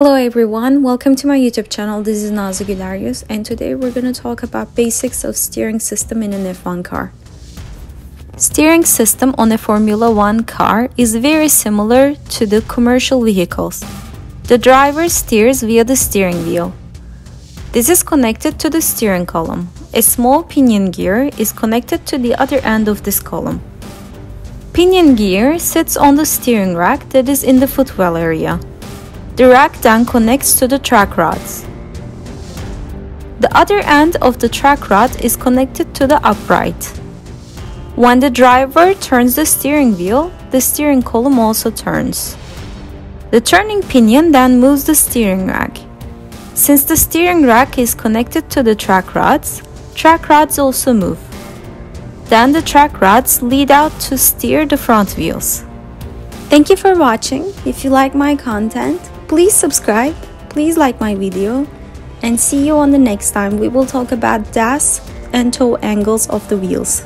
Hello everyone, welcome to my YouTube channel. This is Nazli Guleryuz and today we're going to talk about basics of steering system in an F1 car. Steering system on a Formula 1 car is very similar to the commercial vehicles. The driver steers via the steering wheel. This is connected to the steering column. A small pinion gear is connected to the other end of this column. Pinion gear sits on the steering rack that is in the footwell area. The rack then connects to the track rods. The other end of the track rod is connected to the upright. When the driver turns the steering wheel, the steering column also turns. The turning pinion then moves the steering rack. Since the steering rack is connected to the track rods also move. Then the track rods lead out to steer the front wheels. Thank you for watching. If you like my content, please subscribe, please like my video, and see you on the next time. We will talk about DAS and toe angles of the wheels.